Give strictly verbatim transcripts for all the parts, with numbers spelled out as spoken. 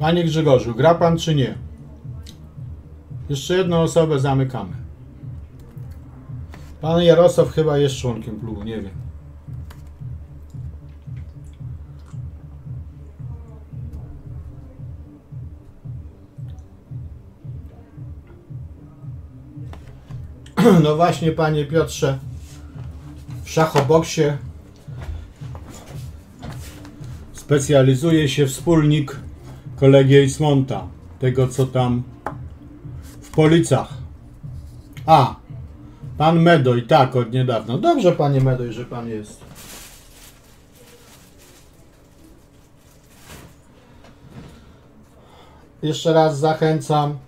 Panie Grzegorzu, gra pan czy nie? Jeszcze jedną osobę zamykamy. Pan Jarosław chyba jest członkiem klubu, nie wiem. No właśnie, panie Piotrze, w szachoboksie specjalizuje się wspólnik kolegi Ismonta, tego co tam w Policach. A, pan Medoj, tak, od niedawna. Dobrze, panie Medoj, że pan jest. Jeszcze raz zachęcam.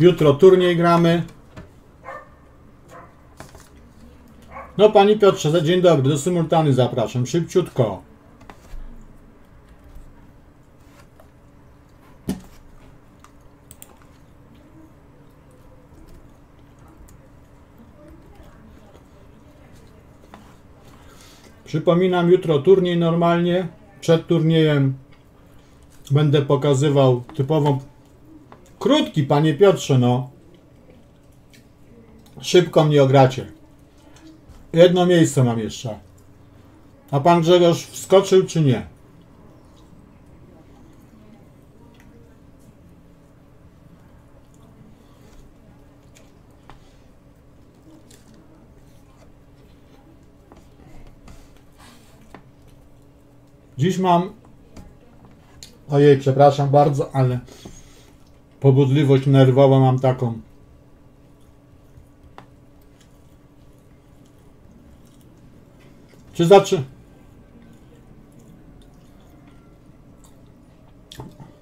Jutro turniej gramy. No, panie Piotrze, za dzień dobry, do symultany zapraszam, szybciutko. Przypominam, jutro turniej normalnie. Przed turniejem będę pokazywał typową... Krótki, panie Piotrze, no. Szybko mnie ogracie. Jedno miejsce mam jeszcze. A pan Grzegorz wskoczył, czy nie? Dziś mam... Ojej, przepraszam bardzo, ale... pobudliwość nerwowa mam taką. Czy zaczy...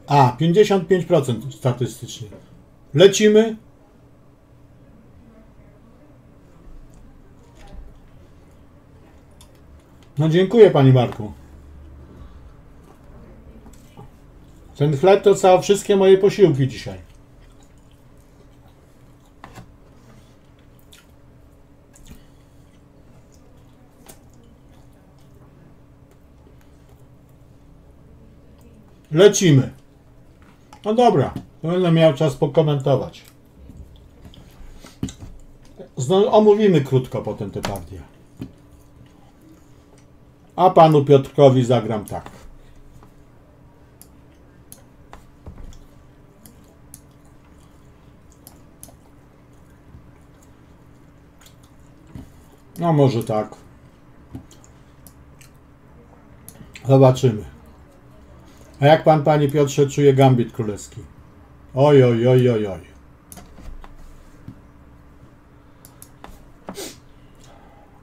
A, pięćdziesiąt pięć procent statystycznie. Lecimy. No dziękuję, pani Marku. Ten chleb to całe wszystkie moje posiłki dzisiaj. Lecimy. No dobra, będę miał czas pokomentować. Omówimy krótko potem tę partię. A panu Piotrkowi zagram tak. No może tak. Zobaczymy. A jak pan, panie Piotrze, czuje gambit królewski? Oj, oj, oj, oj, oj.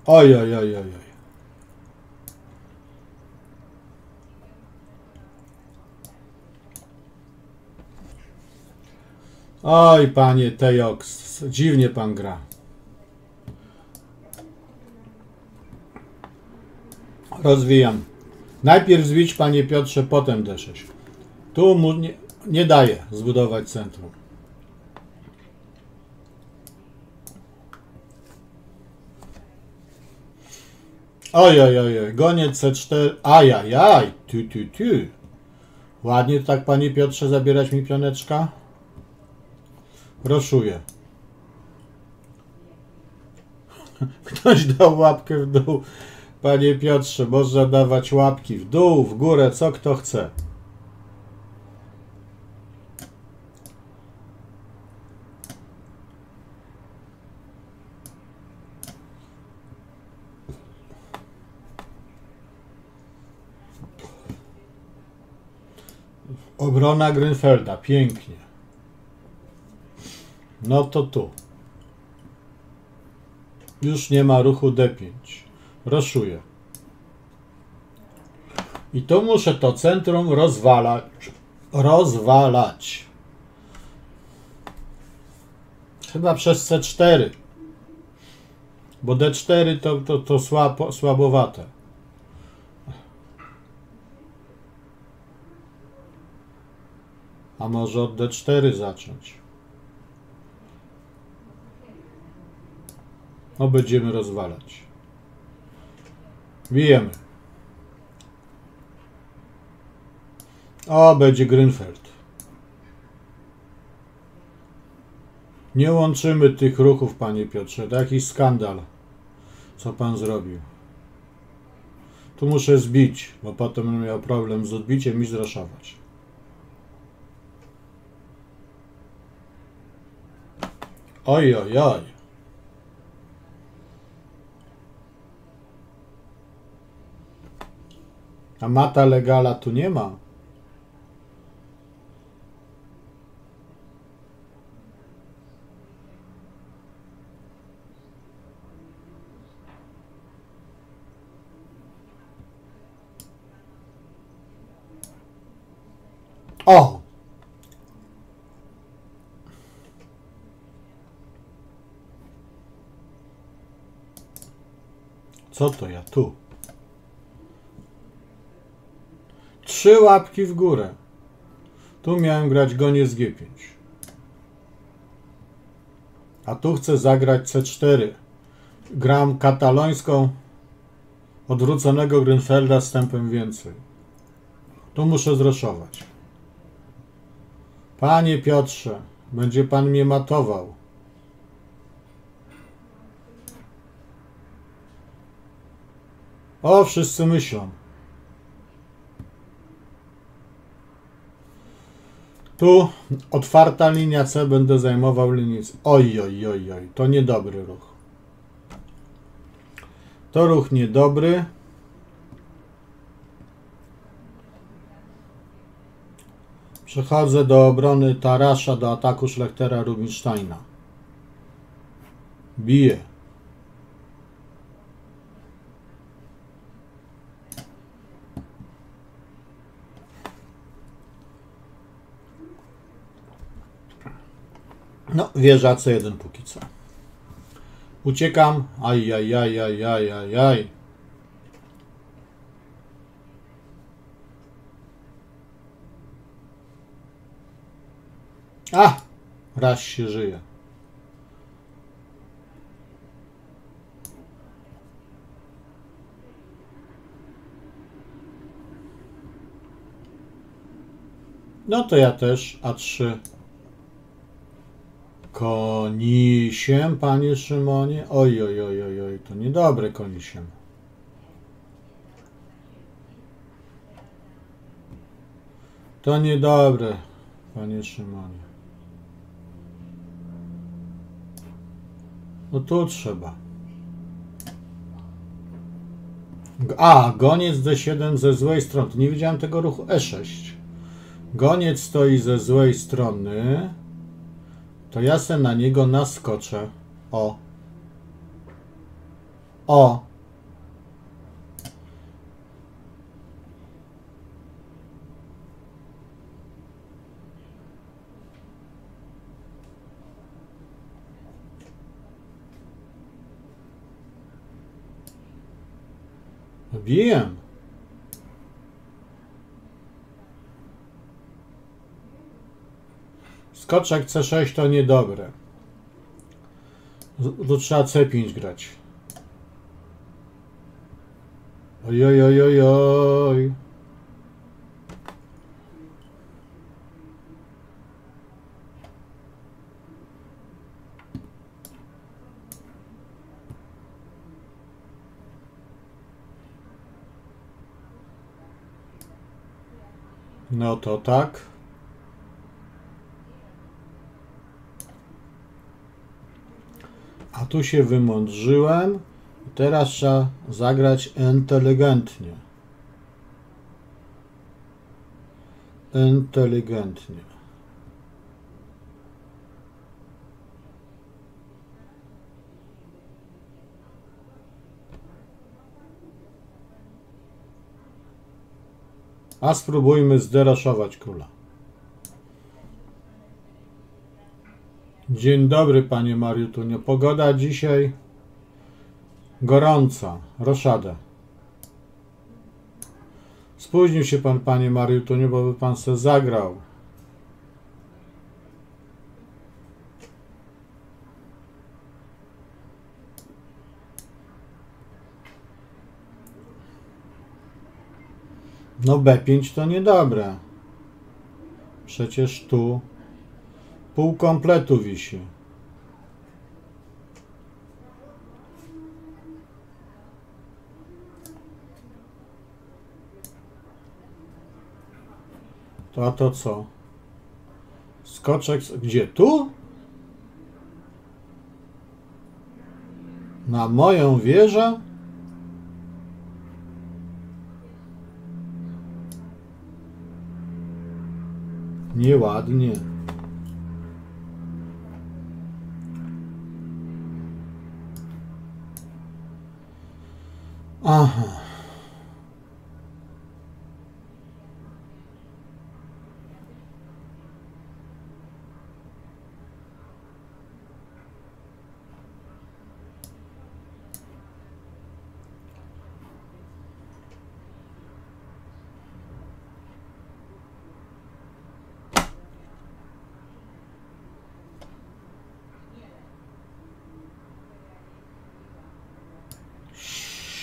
Oj, oj, oj, oj, oj. Oj, panie Teoks, dziwnie pan gra. Rozwijam. Najpierw zbić, panie Piotrze, potem D sześć. Tu mu nie, nie daje zbudować centrum. Oj, oj, oj, goniec C cztery. Ajajaj, aj, tu, tu, tu. Ładnie tak, panie Piotrze, zabierać mi pioneczka. Proszuję. Ktoś dał łapkę w dół. Panie Piotrze, można dawać łapki w dół, w górę, co kto chce. Obrona Gruenfelda, pięknie. No to tu. Już nie ma ruchu D pięć. Roszuję. I to muszę to centrum rozwalać. Rozwalać. Chyba przez C cztery. Bo D cztery to, to, to słabo, słabowate. A może od D cztery zacząć? No będziemy rozwalać. Bijemy. O, będzie Gruenfeld. Nie łączymy tych ruchów, panie Piotrze. Taki skandal, co pan zrobił. Tu muszę zbić, bo potem będę miał problem z odbiciem i zraszować. Oj, oj, oj. A mata legala tu nie ma. O! Co to ja tu? Trzy łapki w górę. Tu miałem grać goniec G pięć. A tu chcę zagrać C cztery. Gram katalońską odwróconego Gruenfelda z tempem więcej. Tu muszę zreszować. Panie Piotrze, będzie pan mnie matował. O, wszyscy myślą. Tu otwarta linia C, będę zajmował linię C. Oj, oj, oj, oj, to niedobry ruch. To ruch niedobry. Przechodzę do obrony Tarasza, do ataku Szlechtera Rubinsteina. Biję. No, wieża C jeden póki co. Uciekam. Aj, aj, aj, aj, aj, aj, aj. A! Raz się żyje. No to ja też. A trzy. Konisiem, panie Szymonie. Oj, oj, oj, oj, oj. To niedobre konisiem. To niedobre, panie Szymonie. No tu trzeba. A, goniec D siedem ze złej strony. Nie widziałem tego ruchu. E sześć. Goniec stoi ze złej strony. To ja se na niego naskoczę. O. O. Biję. Skoczek C sześć to niedobre. Tu trzeba C pięć grać. Ojoj, oj, oj, oj. No to tak. A tu się wymądrzyłem. Teraz trzeba zagrać inteligentnie. Inteligentnie. A spróbujmy zderaszować króla. Dzień dobry, panie Mariutunio. Pogoda dzisiaj gorąca. Roszada. Spóźnił się pan, panie Mariutunio, bo by pan se zagrał. No B pięć to niedobre. Przecież tu pół kompletu wisi. To a to co? Skoczek... Gdzie? Tu? Na moją wieżę? Nieładnie. Aha.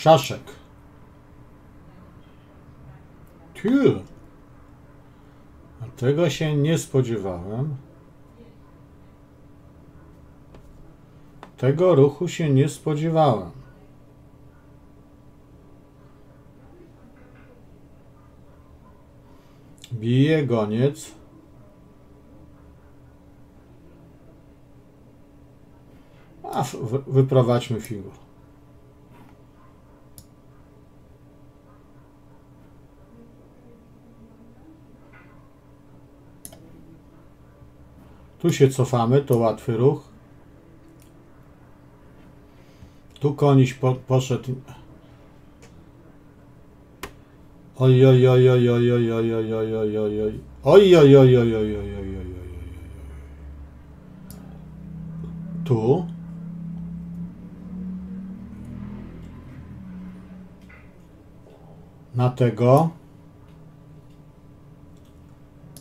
Czaszek. Tyle. Tego się nie spodziewałem. Tego ruchu się nie spodziewałem. Bije goniec. A wyprowadźmy figur. Tu się cofamy, to łatwy ruch. Tu koniś po, poszedł. Oj, oj, oj, oj, oj, oj, oj, oj, oj, oj, oj, oj, oj, oj, oj, oj, oj, oj, oj, oj. Tu. Na tego.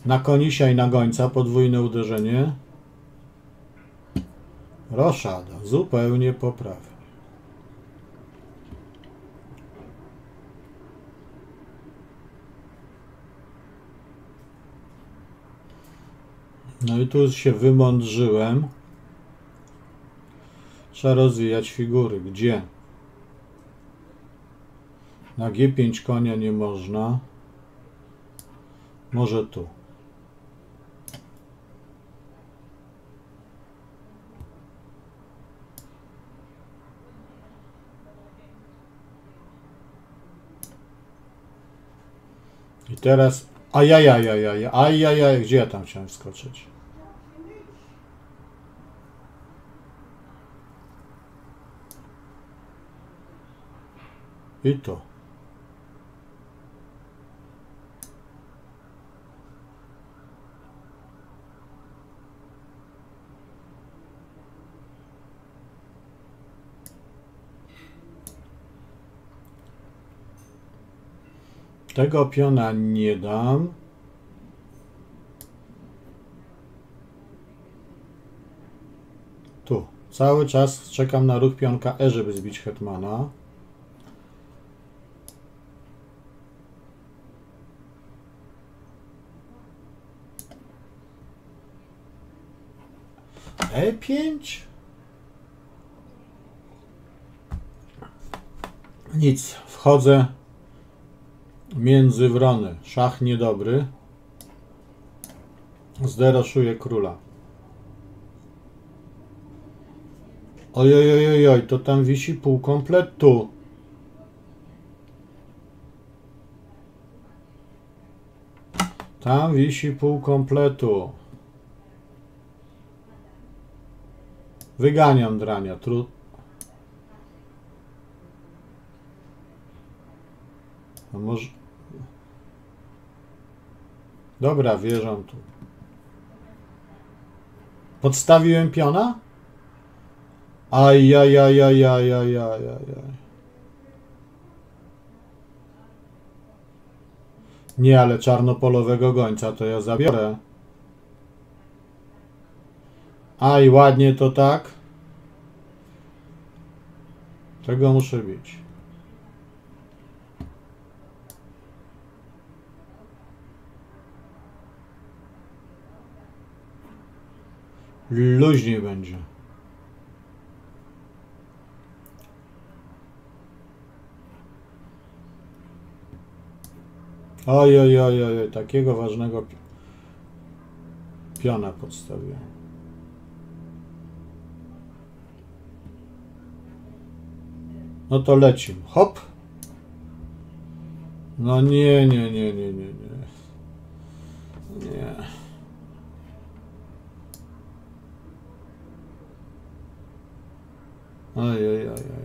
Na konisia i na gońca podwójne uderzenie. Roszada. Zupełnie poprawnie. No i tu się wymądrzyłem. Trzeba rozwijać figury. Gdzie? Na G pięć konia nie można. Może tu. I teraz... Ajajajajaj, ajajaj, ajajaj, ajajaj, gdzie ja tam chciałem wskoczyć? I to. Tego piona nie dam. Tu. Cały czas czekam na ruch pionka E, żeby zbić hetmana. E pięć? Nic. Wchodzę. Między wrony. Szach niedobry. Zderoszuje króla. Ojojojoj, to tam wisi pół kompletu. Tam wisi pół kompletu. Wyganiam drania. Trud. No może... Dobra, wierzę tu. Podstawiłem piona? Ajajajajajajajajaj. Nie, ale czarnopolowego gońca to ja zabiorę. Aj, ładnie to tak. Tego muszę bić. luźniej będzie. Oj, oj, oj, oj, takiego ważnego piona podstawiłem. No to lecimy. Hop. No nie, nie, nie, nie, nie, nie. Nie. Oj, oj, oj, oj.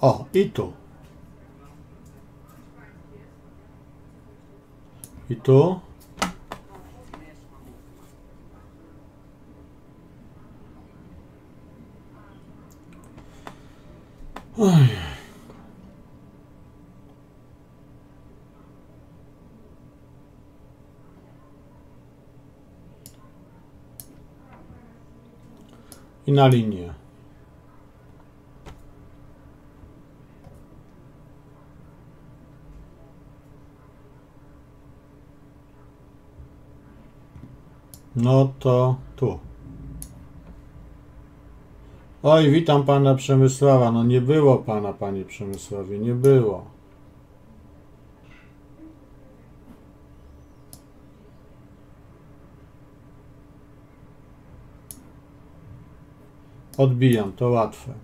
O, i tu. I tu. Oj. I na linię. No to tu. Oj, witam pana Przemysława. No nie było pana, panie Przemysławie, nie było. Odbijam, to łatwe.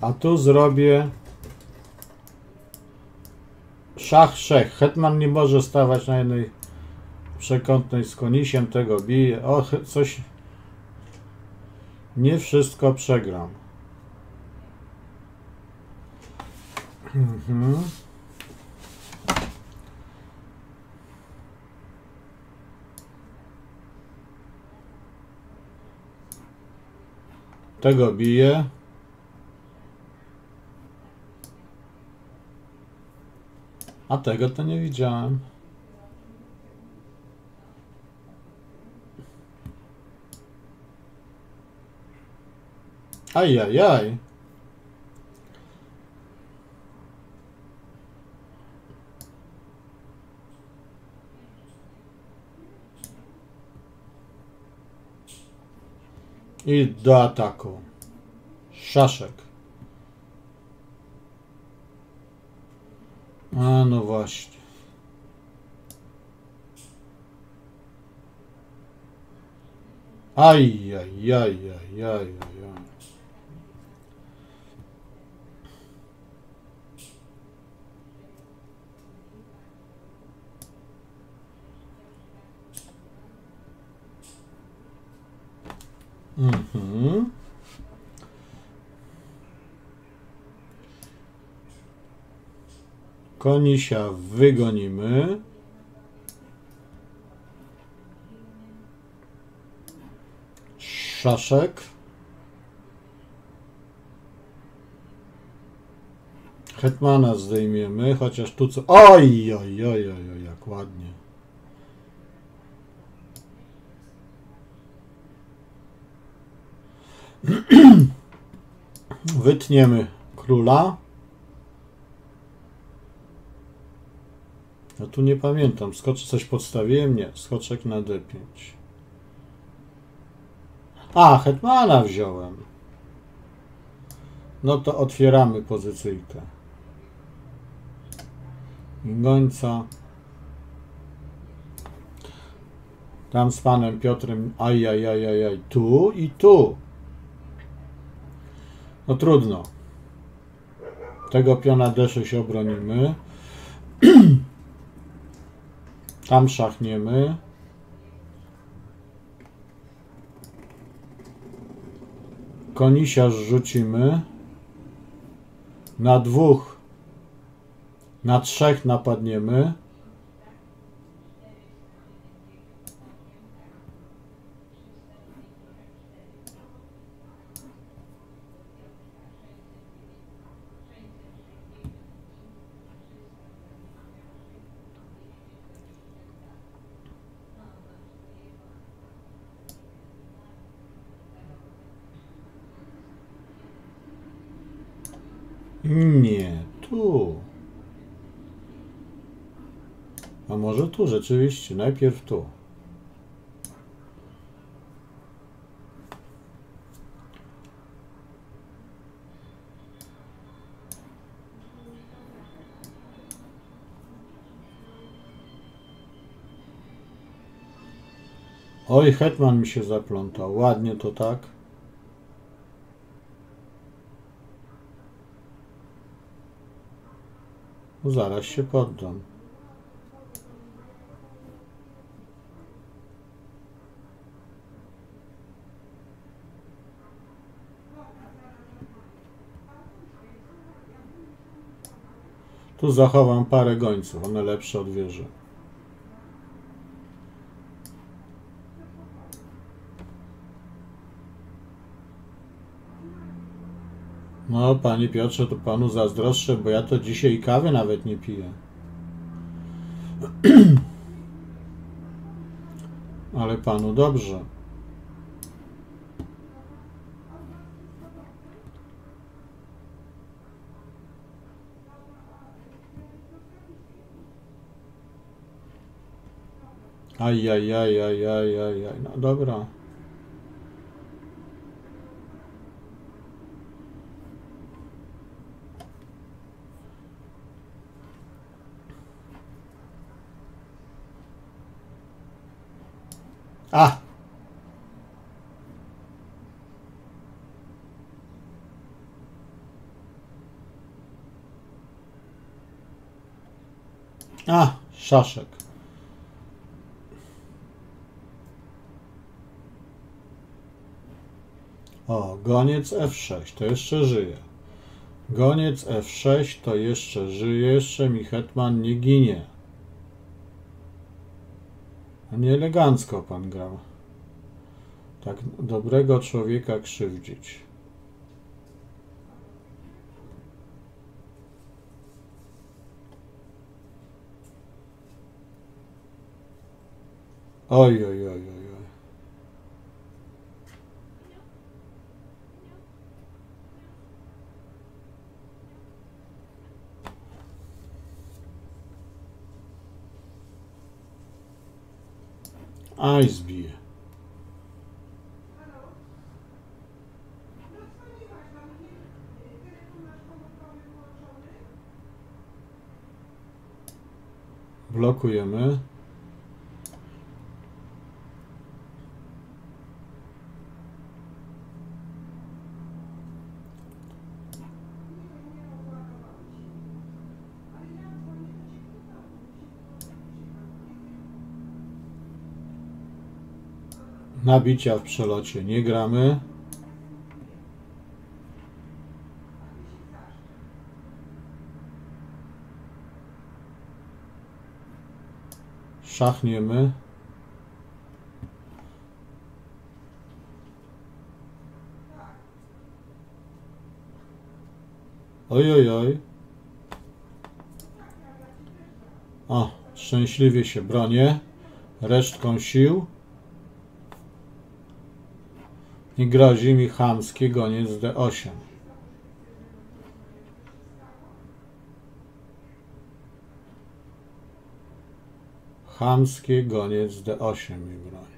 A tu zrobię szach szech. Hetman nie może stawać na jednej przekątnej z konisiem, tego bije. O, coś... Nie wszystko przegram. Mhm. Tego bije. A tego to nie widziałem. Ajajaj. I do ataku. Szaszek. A no właśnie. Ajajajajajaj. Mhm. Konisia wygonimy. Szaszek. Hetmana zdejmiemy, chociaż tu co... Oj, oj, oj, oj, jak ładnie. Wytniemy króla. Ja tu nie pamiętam. Skoczek coś podstawiłem? Nie. Skoczek na D pięć. A, hetmana wziąłem. No to otwieramy pozycyjkę. Gońca. Tam z panem Piotrem. Ajajajajaj. Tu i tu. No trudno. Tego piona D sześć obronimy. Tam szachniemy. Konisia rzucimy. Na dwóch. Na trzech napadniemy. Nie, tu. A może tu rzeczywiście, najpierw tu. Oj, hetman mi się zaplątał. Ładnie to tak. No zaraz się poddam. Tu zachowam parę gońców. One lepsze od wieży. No, panie Piotrze, to panu zazdroszczę, bo ja to dzisiaj kawy nawet nie piję. Ale panu dobrze. Ajajajajajajaj, aj, aj, aj, aj, aj. No dobra. A! A! Szaszek. O, goniec F sześć, to jeszcze żyje. Goniec F sześć, to jeszcze żyje, jeszcze mi hetman nie ginie. Nieelegancko pan grał. Tak dobrego człowieka krzywdzić. Oj, oj, oj, oj. Aj, zbije. Blokujemy. Nabicia w przelocie nie gramy. Szachniemy. Oj, oj, oj. O, szczęśliwie się bronię. Resztką sił. I grozi mi chamski goniec D osiem. Chamski goniec D osiem mi grozi.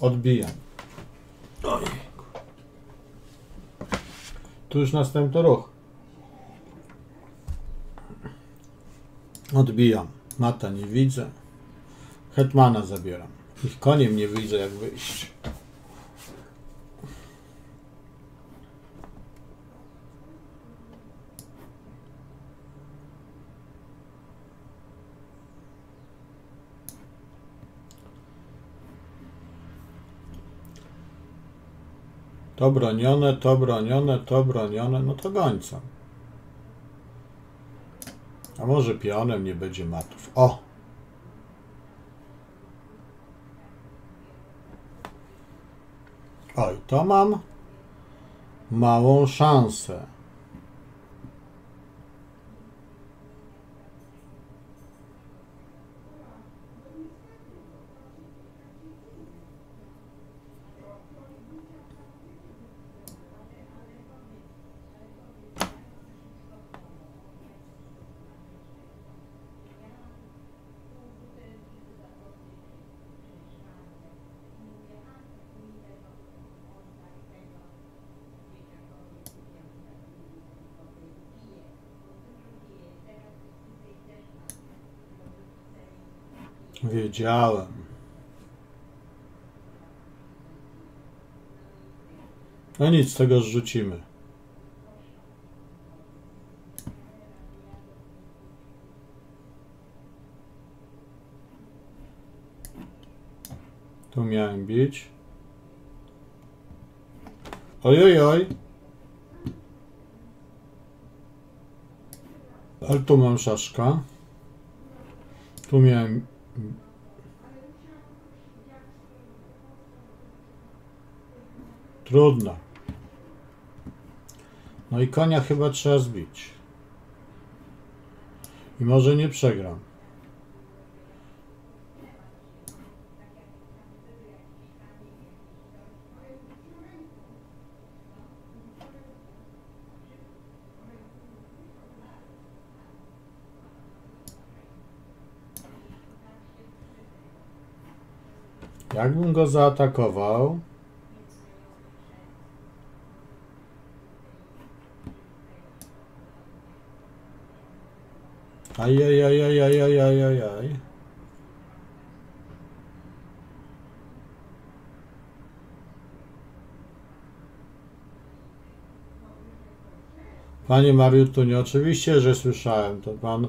Odbijam. Oj. Tu już następny ruch. Odbijam. Mata nie widzę. Hetmana zabieram. Ich koniem nie widzę, jak wyjść. To bronione, to bronione, to bronione, no to gońcem. A może pionem nie będzie matów. O! Oj, to mam małą szansę. Wiedziałem. No nic, tego zrzucimy. Tu miałem bić. Oj, oj, oj. Ale tu mam szaszka. Tu miałem... Trudno. No i konia chyba trzeba zbić. I może nie przegram. Jakbym go zaatakował... Ajajajajajajajajaj. Panie Mariutunie, oczywiście, że słyszałem. To pan,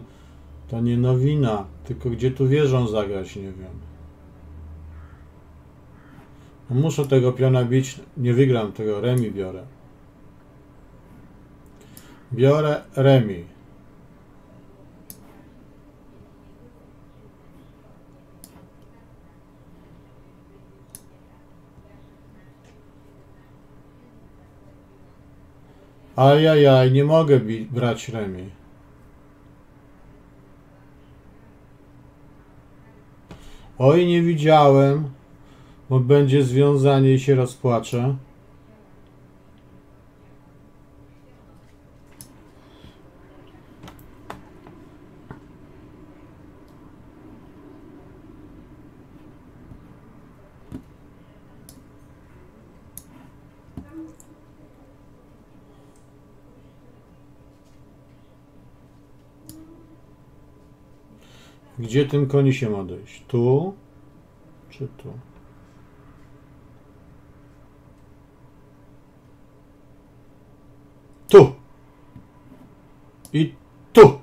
to nie nowina. Tylko gdzie tu wieżą zagrać, nie wiem. No muszę tego piona bić. Nie wygram tego. Remi biorę. Biorę remi. Ajajaj, nie mogę brać remi. Oj, nie widziałem, bo będzie związanie i się rozpłaczę. Gdzie tym koni się ma dojść? Tu? Czy tu? Tu! I tu!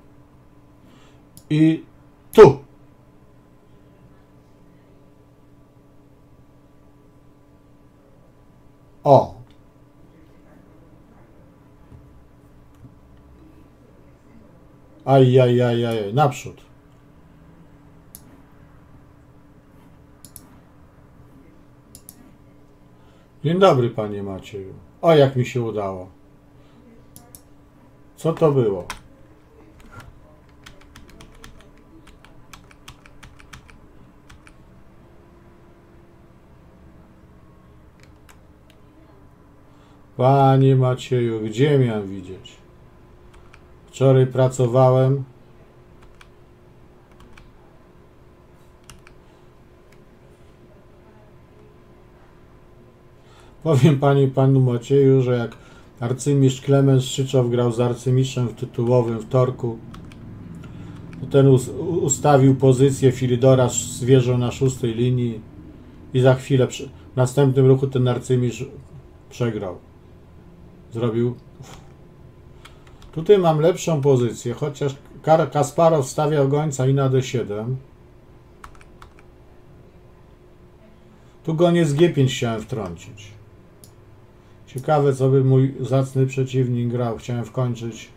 I tu! O! Ajajajajaj, naprzód! Dzień dobry, panie Macieju. O, jak mi się udało. Co to było? Panie Macieju, gdzie miałem widzieć? Wczoraj pracowałem. Powiem pani, panu Macieju, że jak arcymistrz Klemens Szyczow grał z arcymistrzem w tytułowym wtorku, to ten ustawił pozycję Filidora z wieżą na szóstej linii i za chwilę, przy następnym ruchu ten arcymistrz przegrał. Zrobił... Tutaj mam lepszą pozycję, chociaż Kasparow stawia gońca i na D siedem. Tu goniec G pięć chciałem wtrącić. Ciekawe, co by mój zacny przeciwnik grał. Chciałem wkończyć.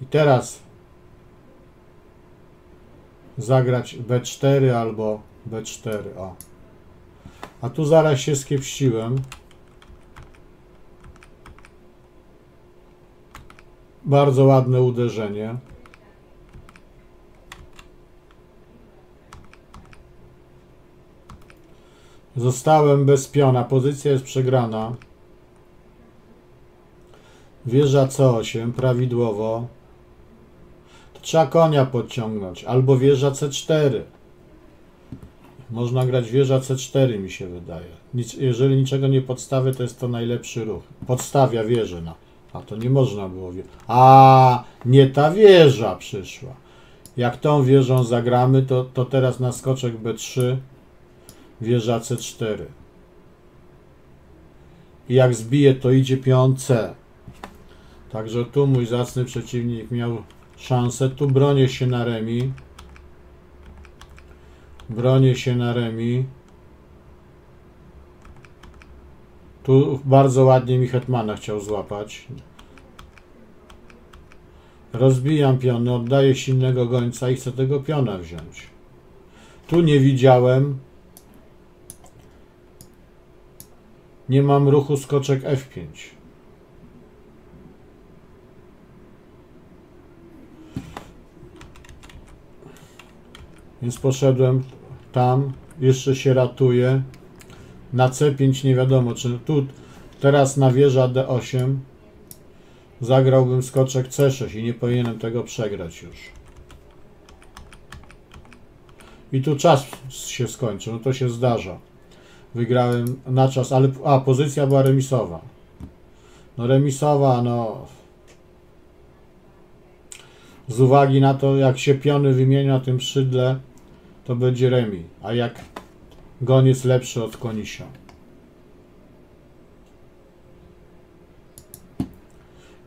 I teraz zagrać B cztery albo B cztery. O. A tu zaraz się skiepściłem. Bardzo ładne uderzenie. Zostałem bez piona. Pozycja jest przegrana. Wieża C osiem, prawidłowo. To trzeba konia podciągnąć. Albo wieża C cztery. Można grać wieża C cztery, mi się wydaje. Nic, jeżeli niczego nie podstawię, to jest to najlepszy ruch. Podstawia wieżę. Na, a to nie można było. A nie ta wieża przyszła. Jak tą wieżą zagramy, to, to teraz na skoczek B trzy. Wieża C cztery. I jak zbije, to idzie pion C. Także tu mój zacny przeciwnik miał szansę. Tu bronię się na remi. Bronię się na remi. Tu bardzo ładnie mi hetmana chciał złapać. Rozbijam piony, oddaję silnego gońca i chcę tego piona wziąć. Tu nie widziałem. Nie mam ruchu skoczek F pięć. Więc poszedłem tam, jeszcze się ratuje. Na C pięć nie wiadomo, czy tu teraz na wieża D osiem zagrałbym skoczek C sześć i nie powinienem tego przegrać już. I tu czas się skończy, no to się zdarza. Wygrałem na czas, ale a pozycja była remisowa. No remisowa, no... Z uwagi na to, jak się piony wymienia na tym szydle, to będzie remis. A jak goniec lepszy od konisia.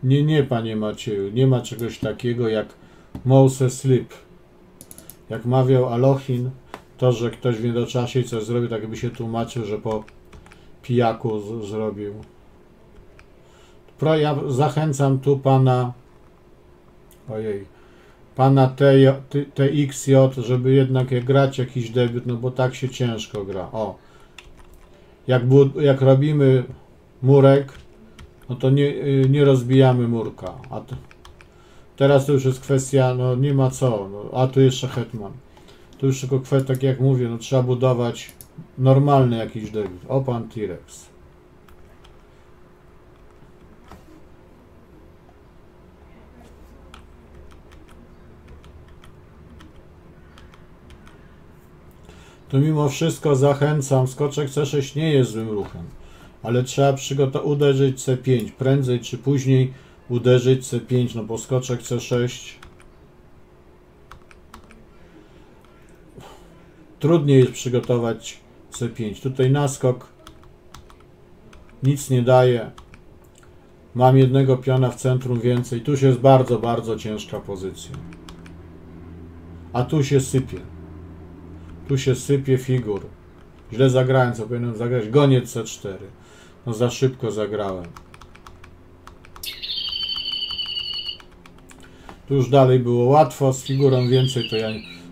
Nie, nie, panie Macieju, nie ma czegoś takiego jak Mose Slip. Jak mawiał Alohin, to, że ktoś w niedoczasie coś zrobił, tak by się tłumaczył, że po pijaku z, zrobił. Pro, ja zachęcam tu pana... Ojej, pana T X J, żeby jednak grać jakiś debiut, no bo tak się ciężko gra. O, jak, jak robimy murek, no to nie, nie rozbijamy murka. A to, teraz to już jest kwestia, no nie ma co, no, a tu jeszcze hetman. Tu już tylko kwestia, tak jak mówię, no trzeba budować normalny jakiś debiut. O, pan T-Rex. To mimo wszystko zachęcam, skoczek C sześć nie jest złym ruchem, ale trzeba przygotować, uderzyć C pięć, prędzej czy później uderzyć C pięć, no bo skoczek C sześć trudniej jest przygotować C pięć. Tutaj naskok nic nie daje, mam jednego piona w centrum więcej, tu się jest bardzo, bardzo ciężka pozycja, a tu się sypie. Tu się sypie figur. Źle zagrałem, co powinienem zagrać. Goniec C cztery. No za szybko zagrałem. Tu już dalej było łatwo. Z figurą więcej to ja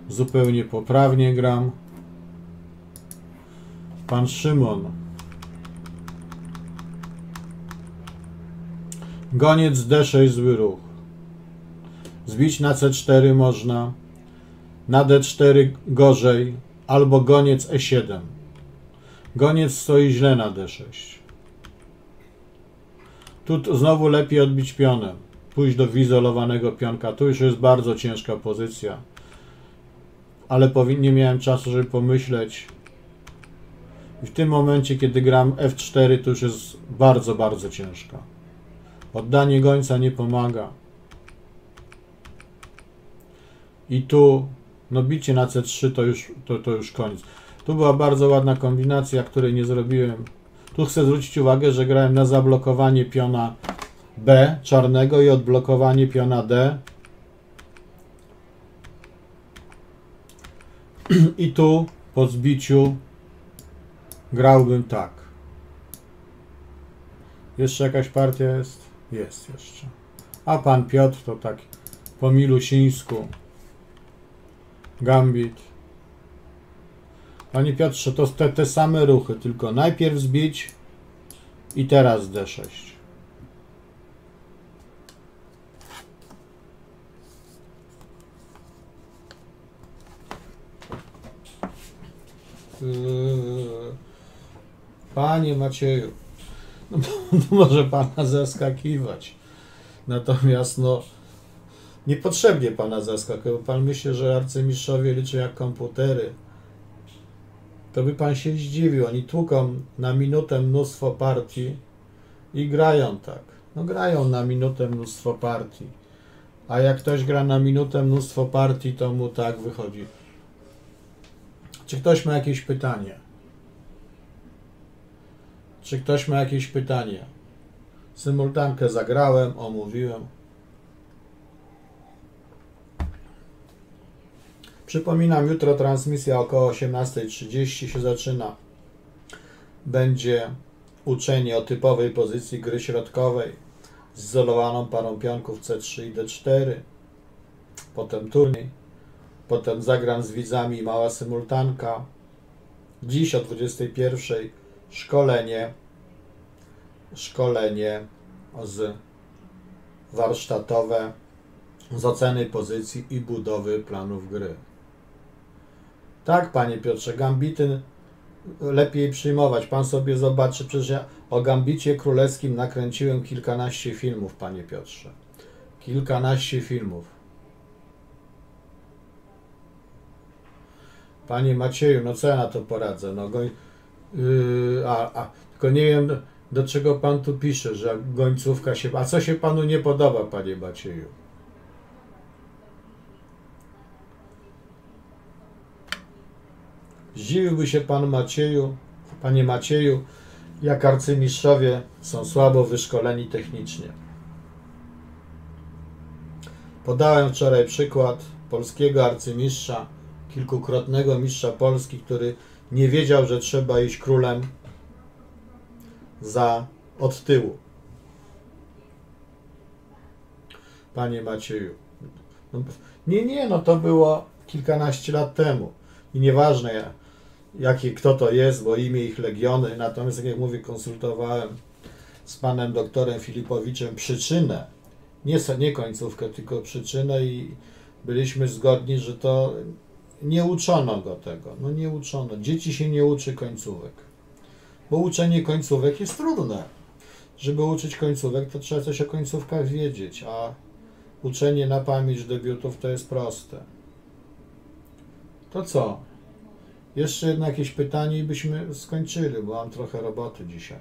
zupełnie poprawnie gram. Pan Szymon. Goniec D sześć zły ruch. Zbić na C cztery można. Na D cztery gorzej. Albo goniec E siedem. Goniec stoi źle na D sześć. Tu znowu lepiej odbić pionem. Pójść do wyizolowanego pionka. Tu już jest bardzo ciężka pozycja. Ale nie miałem czasu, żeby pomyśleć. I w tym momencie, kiedy gram F cztery, to już jest bardzo, bardzo ciężka. Oddanie gońca nie pomaga. I tu... No bicie na C trzy to już, to, to już koniec. Tu była bardzo ładna kombinacja, której nie zrobiłem. Tu chcę zwrócić uwagę, że grałem na zablokowanie piona B czarnego i odblokowanie piona D. I tu po zbiciu grałbym tak. Jeszcze jakaś partia jest? Jest jeszcze. A pan Piotr to tak po milusińsku. Gambit. Panie Piotrze, to te, te same ruchy, tylko najpierw zbić i teraz D sześć. Panie Macieju, no, no może Pana zaskakiwać, natomiast no niepotrzebnie Pana zaskakuje, bo Pan myśli, że arcymistrzowie liczą jak komputery. To by Pan się zdziwił, oni tłuką na minutę mnóstwo partii i grają tak. No grają na minutę mnóstwo partii, a jak ktoś gra na minutę mnóstwo partii, to mu tak wychodzi. Czy ktoś ma jakieś pytanie? Czy ktoś ma jakieś pytanie? Symultankę zagrałem, omówiłem. Przypominam, jutro transmisja około osiemnastej trzydzieści się zaczyna. Będzie uczenie o typowej pozycji gry środkowej z izolowaną parą pionków C trzy i D cztery. Potem turniej. Potem zagram z widzami mała symultanka. Dziś o dwudziestej pierwszej szkolenie. Szkolenie z warsztatowe z oceny pozycji i budowy planów gry. Tak, Panie Piotrze, gambity lepiej przyjmować. Pan sobie zobaczy, przecież ja o gambicie królewskim nakręciłem kilkanaście filmów, Panie Piotrze. Kilkanaście filmów. Panie Macieju, no co ja na to poradzę? No, goń... yy, a, a, tylko nie wiem, do czego Pan tu pisze, że gońcówka się... A co się Panu nie podoba, Panie Macieju? Zdziwiłby się Pan Macieju, Panie Macieju, jak arcymistrzowie są słabo wyszkoleni technicznie. Podałem wczoraj przykład polskiego arcymistrza, kilkukrotnego mistrza Polski, który nie wiedział, że trzeba iść królem za od tyłu. Panie Macieju, no, nie, nie, no to było kilkanaście lat temu i nieważne, jaki kto to jest, bo imię ich legiony, natomiast jak mówię, konsultowałem z panem doktorem Filipowiczem przyczynę, nie, nie końcówkę, tylko przyczynę i byliśmy zgodni, że to nie uczono go tego, no nie uczono, dzieci się nie uczy końcówek, bo uczenie końcówek jest trudne, żeby uczyć końcówek to trzeba coś o końcówkach wiedzieć, a uczenie na pamięć debiutów to jest proste. To co? Jeszcze jedno jakieś pytanie i byśmy skończyli, bo mam trochę roboty dzisiaj.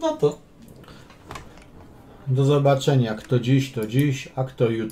No to do zobaczenia. Kto dziś, to dziś, a kto jutro.